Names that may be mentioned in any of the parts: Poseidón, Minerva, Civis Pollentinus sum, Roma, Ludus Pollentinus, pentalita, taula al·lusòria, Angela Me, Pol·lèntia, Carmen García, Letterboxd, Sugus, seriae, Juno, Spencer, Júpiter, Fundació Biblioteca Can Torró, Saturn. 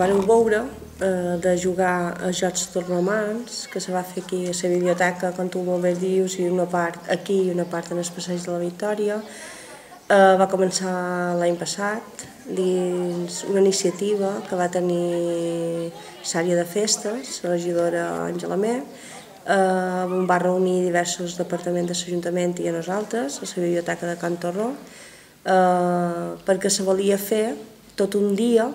que vau veure, de jugar a jocs dels romans, que se va fer aquí a la biblioteca, com tu molt bé dius, i una part aquí i una part en el passeig de la Victòria. Va començar l'any passat dins una iniciativa que va tenir l'àrea de festes, la regidora Angela Me, on va reunir diversos departaments de l'Ajuntament i a nosaltres, a la biblioteca de Can Torró, perquè se volia fer tot un dia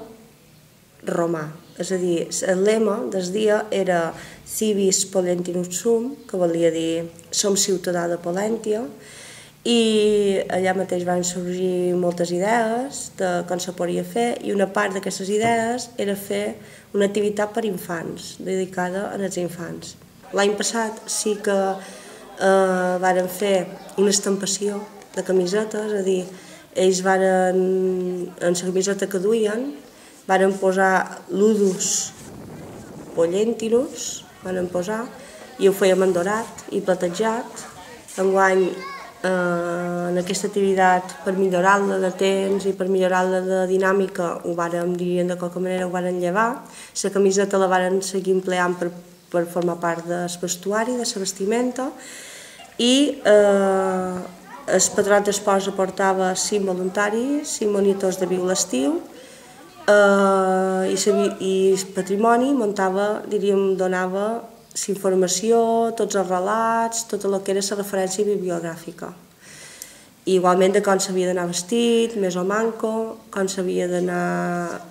romà. És a dir, el lema del dia era Civis Pollentinus sum, que volia dir som ciutadà de Pol·lèntia, i allà mateix van sorgir moltes idees de com se podria fer, i una part d'aquestes idees era fer una activitat per infants, dedicada als infants. L'any passat sí que varen fer una estampació de camisetes, és a dir, ells varen, en la camiseta que duien, varen posar Ludus Pollentinus, i ho fèiem en dorat i platejat. Enguany, en aquesta activitat, per millorar-la de temps i per millorar-la de dinàmica, ho vàrem, diríem, de qualque manera ho vàrem llevar. La camiseta la vàrem seguir empleant per formar part del vestuari, de la vestimenta, i el patron d'esposa portava 5 voluntaris, 5 monitors de viu l'estiu, i el patrimoni muntava, diríem, donava la informació, tots els relats, tot el que era la referència bibliogràfica. Igualment de com s'havia d'anar vestit, més o manco, com s'havia d'anar...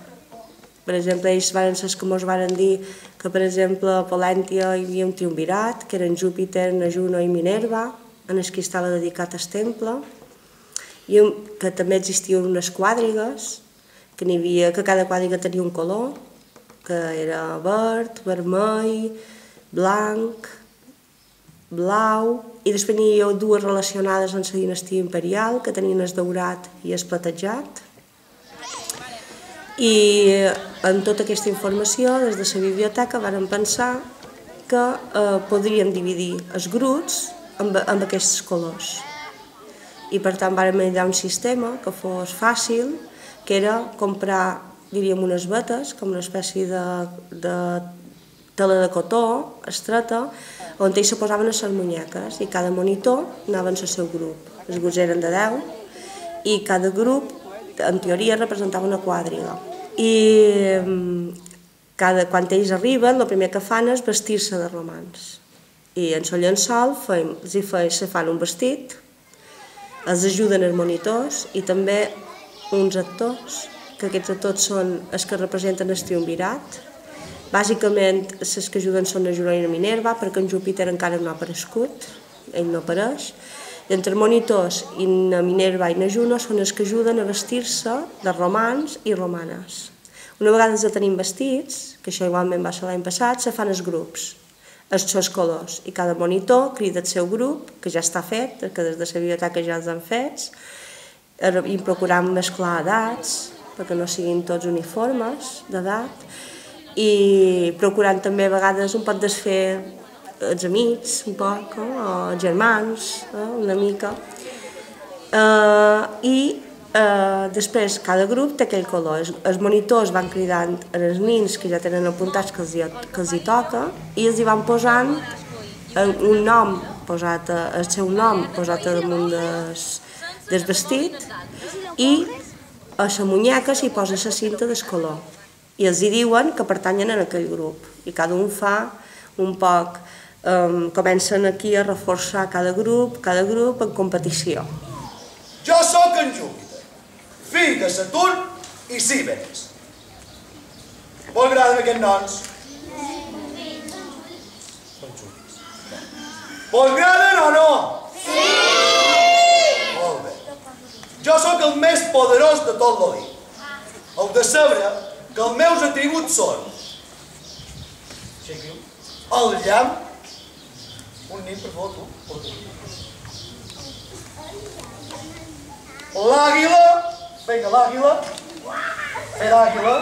Per exemple, ells van ser els que ens van dir que, per exemple, a Pol·lèntia hi havia un triumvirat, que eren Júpiter, Juno i Minerva, en el que estava dedicat al temple, i que també existien unes quadrigues, que cada quadriga tenia un color, que era verd, vermell, blanc, blau, i després n'hi havia dues relacionades amb la dinastia imperial, que tenien el daurat i el platejat. I amb tota aquesta informació, des de la biblioteca, vàrem pensar que podríem dividir els grups amb aquests colors. I per tant vàrem idear un sistema que fos fàcil, que era comprar, diríem, unes bates, com una espècie de tela de cotó estreta, on ells se posaven a les munyeques, i cada monitor anava en el seu grup. Els grups eren de 10, i cada grup, en teoria, representava una quadriga. I quan ells arriben, el primer que fan és vestir-se de romans. I en el llençol se fan un vestit, els ajuden els monitors, i també uns actors, que aquests actors són els que representen el triumvirat. Bàsicament, els que ajuden són a Juno i a Minerva, perquè en Júpiter encara no ha aparegut, ell no apareix. Entre monitors, i a Minerva i a Juno són els que ajuden a vestir-se de romans i romanes. Una vegada els tenim vestits, que això igualment va ser l'any passat, se fan els grups, els seus colors, i cada monitor crida el seu grup, que ja està fet, que des de la biblioteca ja els han fets, i procurant mesclar edats, perquè no siguin tots uniformes d'edat, i procurant també a vegades un poc desfer els amics, un poc, o els germans, una mica. I després cada grup té aquell color. Els monitors van cridant als nins que ja tenen apuntats que els hi toca, i els hi van posant un nom, el seu nom posat damunt dels desvestit, i a la munyeca s'hi posa la cinta del color, i els hi diuen que pertanyen a aquell grup, i cada un fa un poc, comencen aquí a reforçar cada grup en competició. Jo sóc en Júpiter, fill de Saturn i Ciberes. Molt agraden aquests noms? Són xulis. Molt agraden o no? Sí! Jo sóc el més poderós de tot l'oli. Heu de saber que els meus atributs són el llamp, un nin per favor, tu, l'àguila, vinga l'àguila, fer l'àguila,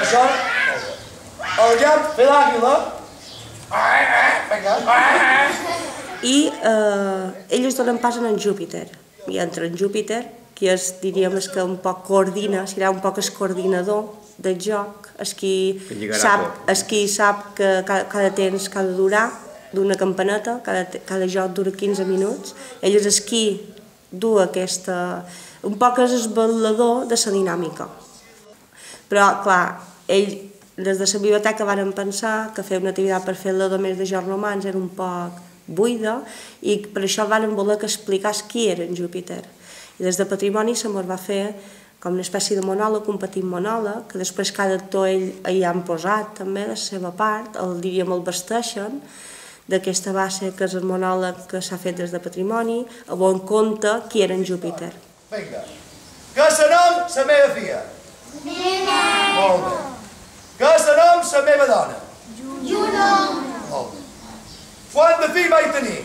això, el llamp, fer l'àguila, vinga. I ells donen pas en Júpiter. I entra en Júpiter, que és, diríem, que un poc coordina, serà un poc el coordinador del joc, és qui sap que cada temps que ha de durar, d'una campaneta, cada joc dura 15 minuts, ell és qui du aquesta... un poc és el vetllador de la dinàmica. Però, clar, ell, des de la biblioteca van pensar que fer una activitat per fer-la només de jocs romans era un poc buida i per això van voler explicar qui era en Júpiter. I des de Patrimoni se'm va fer com una espècie de monòleg, un petit monòleg, que després cada actor hi han posat també de la seva part, el diríem el vesteixen, d'aquesta base que és el monòleg que s'ha fet des de Patrimoni, a bon compte qui era en Júpiter. Vinga, que se nom la meva filla? Minerva. Molt bé. Que se nom la meva dona? Juno. Molt bé. Quant de fill vaig tenir?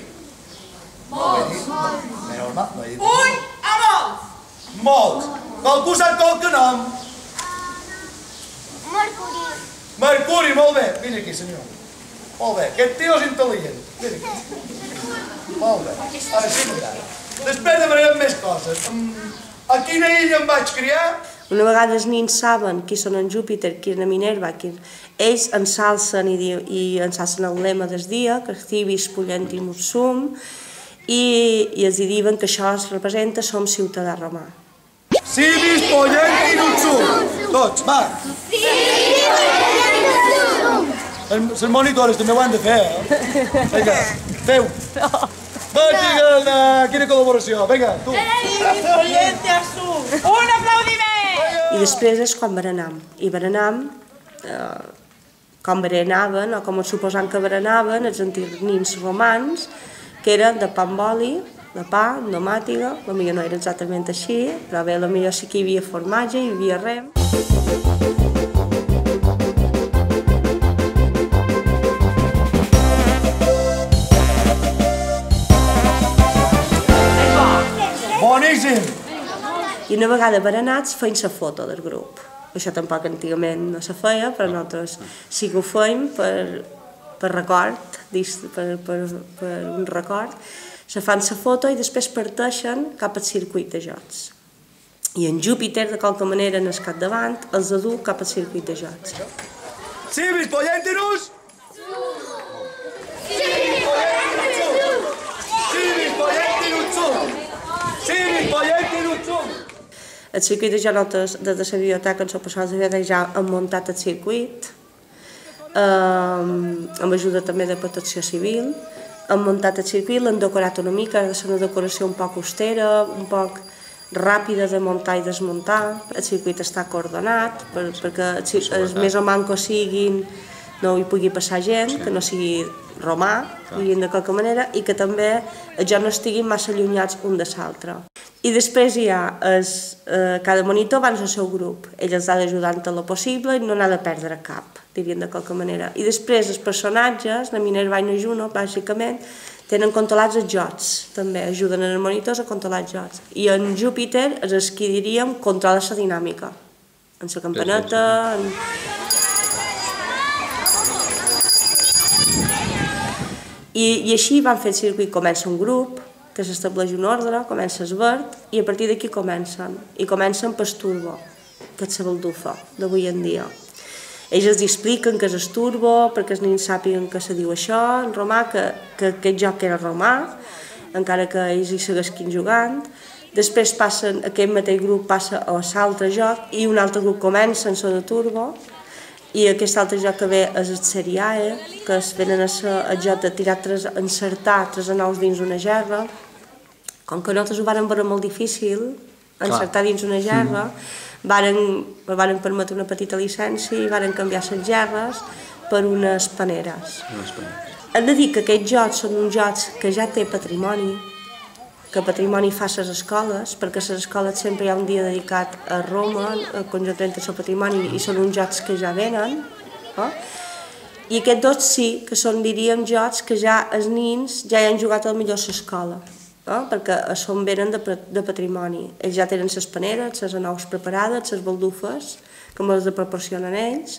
Molts. Un a molts. Molts. Qualcú sap qualque nom? Mercuri. Mercuri, molt bé. Vine aquí, senyor. Molt bé, aquest tio és intel·ligent. Vine aquí. Molt bé. Ara sí, mira. Després demanarem més coses. A quina illa em vaig criar? Una vegada els nins saben qui són en Júpiter, qui és en Minerva, ells ensalcen el lema del dia, que és Civis Pollentinus sum, i els diuen que això es representa som ciutadà romà. Civis Pollentinus sum! Tots, va! Civis Pollentinus sum! Els monitores també ho han de fer, eh? Vinga, feu! Vinga, quina col·laboració! Vinga, tu! Civis Pollentinus sum! Un aplaudiment! I després és quan berenam. I berenam, com berenaven, o com suposant que berenaven, els antics nins romans, que eren de pa amb oli, de pa, domàtiga, potser no era exactament així, però bé, potser sí que hi havia formatge, hi havia rem. Boníssim! I una vegada berenats feien la foto del grup. Això tampoc antigament no se feia, però nosaltres sí que ho feim per record, per un record. Se fan la foto i després parteixen cap al circuit de jocs. I en Júpiter, de qualque manera, en el capdavant, els du cap al circuit de jocs. Civis Pollentinus! Civis Pollentinus! Civis Pollentinus! Civis Pollentinus! El circuit de jocs des de la biblioteca ens ho passàvem a veure, ja hem muntat el circuit, amb ajuda també de protecció civil, hem muntat el circuit, l'hem decorat una mica, ha de ser una decoració un poc austera, un poc ràpida de muntar i desmuntar. El circuit està coordinat perquè els més o manco siguin, no hi pugui passar gent, que no sigui romà, diguin de qualque manera, i que també ja no estiguin massa allunyats un de l'altre. I després hi ha, cada monitor va en el seu grup, ell els ha d'ajudar en tot el possible i no n'ha de perdre cap, diríem de qualque manera. I després els personatges, la Minerva i la Juno, bàsicament, tenen controlats els jocs, també ajuden els monitors a controlar els jocs. I en Júpiter és qui diríem controla la dinàmica, en la campaneta... I així van fer el circuit, comença un grup, que s'estableix un ordre, comença el verd, i a partir d'aquí comencen. I comencen pel turbo, que és la baldufa d'avui en dia. Ells els expliquen que és el turbo, perquè els nins sàpiguen que se diu això, en romà, que aquest joc era romà, encara que ells hi segueixin jugant. Després aquest mateix grup passa a l'altre joc, i un altre grup comença en so de turbo, i aquest altre joc que ve és el seriae, que venen a ser el joc de tirar encertar 3 a 9 dins una gerra. Com que nosaltres ho vàrem veure molt difícil, encertar dins una gerra, vàrem permetre una petita llicència i vàrem canviar les gerres per unes paneres. Hem de dir que aquests jocs són uns jocs que ja té Patrimoni, que Patrimoni fa les escoles, perquè les escoles sempre hi ha un dia dedicat a Roma, conjuntament amb el Patrimoni, i són uns jocs que ja venen. I aquests dos sí, que són, diríem, jocs que ja els nins ja hi han jugat a la millor escola, perquè són venen de Patrimoni. Ells ja tenen les paneres, les anous preparades, les baldufes, que mos les proporcionen ells.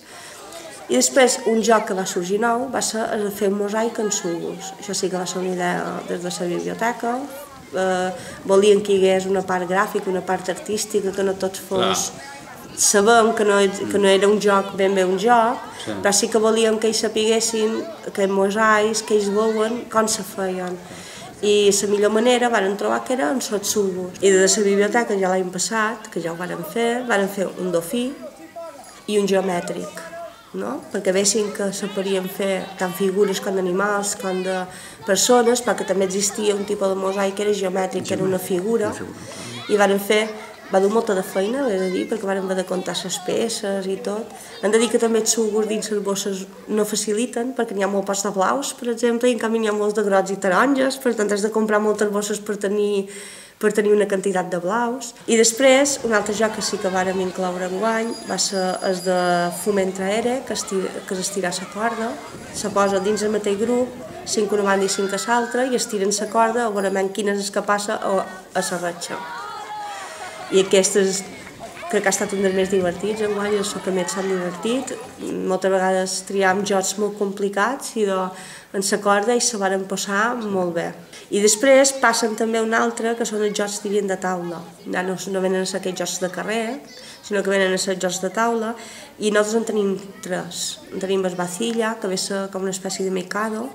I després, un joc que va sorgir nou va ser fer un mosaic en sugus. Això sí que va ser una idea des de la biblioteca. Volien que hi hagués una part gràfica, una part artística, que no tot fos sabem que no era un joc, ben bé un joc, sí, però sí que volíem que ells sapiguessin, que mosaics, que ells veuen com se feien. I la millor manera varen trobar que era en sotsubos. I de la biblioteca ja l'any passat, que ja ho varen fer un dofí i un geomètric, no? Perquè veiessin que se podien fer tant figures com d'animals com de persones, perquè també existia un tipus de mosaic que era geomètric, que era una figura, i varen fer, va dur molta de feina, he de dir, perquè varen haver de comptar les peces i tot. Hem de dir que també els sugus dins les bosses no faciliten, perquè n'hi ha molt pocs de blaus, per exemple, i en canvi n'hi ha molts de grocs i taronges, per tant has de comprar moltes bosses per tenir una quantitat de blaus. I després, un altre joc que sí que vàrem incloure enguany va ser el de foment traere, que és estirar la corda. Se posa dins el mateix grup, 5 a una banda i 5 a l'altra, i estiren la corda a veure quina és que passa a la ratxa. I aquestes crec que ha estat un dels més divertits enguany, és el que més s'ha divertit. Moltes vegades triàvem jocs molt complicats i en la corda i se varen passar molt bé. I després passen també un altre, que són els jocs diríem de taula. Ja no venen a ser aquests jocs de carrer, sinó que venen a ser jocs de taula, i nosaltres en tenim tres. En tenim el bacilla, que ve a ser com una espècie de mercado,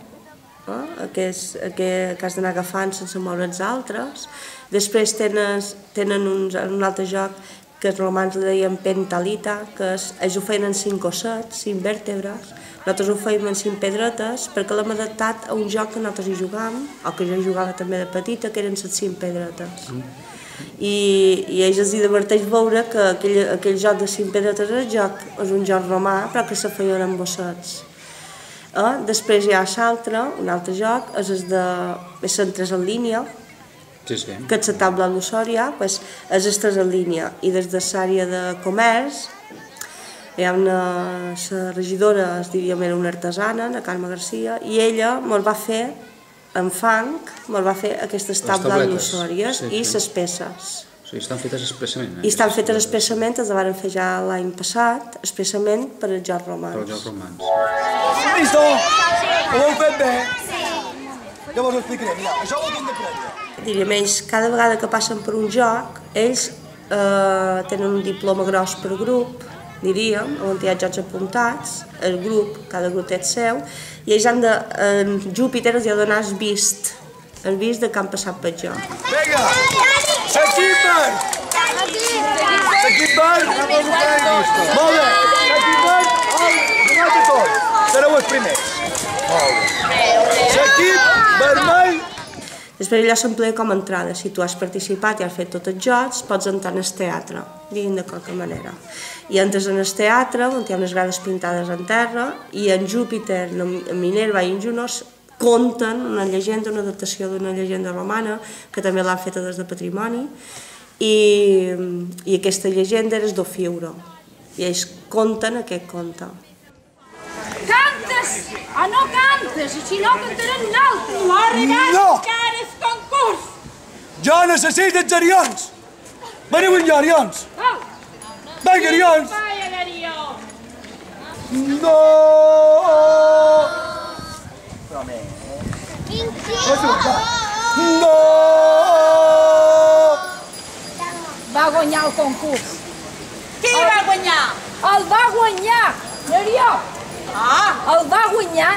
que has d'anar agafant sense moure els altres. Després tenen un altre joc que els romans li deien pentalita, que ells ho feien en 5 ossets, 5 vèrtebres, nosaltres ho fèiem en 5 pedretes, perquè l'hem adaptat a un joc que nosaltres hi jugàvem, o que jo jugava també de petita, que eren les 5 pedretes. I ells els diverteix veure que aquell joc de 5 pedretes és un joc romà, però que se feien en ossets. Després hi ha l'altre, un altre joc, és el de centres en línia, que és la taula al·lusòria, és estres en línia. I des de l'àrea de comerç hi ha una regidora, es diria que era una artesana, la Carmen García, i ella mos va fer, en fang, mos va fer aquestes taules al·lusòries i les peces. I estan fetes expressament. I estan fetes expressament, es van fer ja l'any passat, expressament per als jocs romans. Per als jocs romans. Listo! Ho heu fet bé? Ja vos ho explicaré, mira, això ho tinc de prendre. Diríem, ells, cada vegada que passen per un joc, ells tenen un diploma gros per grup, diríem, on hi ha jocs apuntats, el grup, cada grup té el seu, i ells han de, Júpiter els ha de donar el vist de que han passat per joc. Vinga! S'equipen! S'equipen! Molt bé! S'equipen! Donat a tots! Sereu els primers! Molt bé! S'equip vermell! Després allò s'emplega com a entrada. Si tu has participat i has fet tots els jocs, pots entrar en el teatre, diguem de qualque manera. I entres en el teatre, on hi ha unes grades pintades en terra, i en Júpiter, en Minerva i en Juno conten una llegenda, una adaptació d'una llegenda romana, que també l'han feta des de patrimoni, i aquesta llegenda era el d'Ofiuro, i ells conten aquest conte. Cantes o no cantes, i si no cantaran un altre. No regals cares concurs. Jo necessito els arions. Veniu amb jo, arions. Vinga, arions. No. No. Va guanyar el concurs. Qui va guanyar? El va guanyar, l'Arió. El va guanyar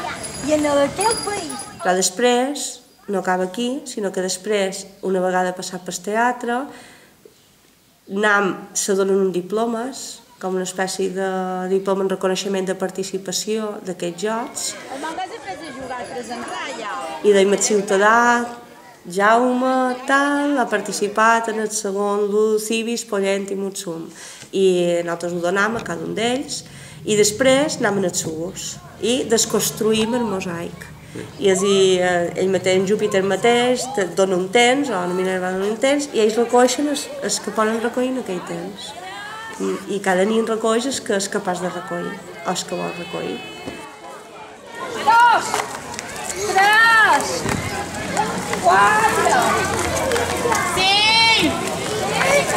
i en aquell país. Però després, no acaba aquí, sinó que després, una vegada passat pel teatre, se donen uns diplomes, com una espècie de diploma en reconeixement de participació d'aquests jocs. El manga s'ha fet de jugar a tres en ratlla. I deim el ciutadà, Jaume, tal, ha participat en el segon Civis Pollentinus sum. I nosaltres ho donam a cada un d'ells. I després anem als sugus i desconstruïm el mosaic. I és a dir, ell mateix, Júpiter mateix, dona un temps, o la Minerva dona un temps, i ells recoixen els que poden recollir en aquell temps. I cada nit recolls els que és capaç de recollir, o els que vol recollir. 2, 3, 4, 5, 6,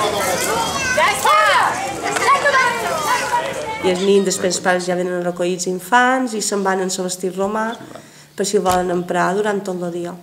7, 8, 9, 10. I els nins, després els pares ja venen a recollir els infants i se'n van en el vestit romà per si el volen emprar durant tot el dia.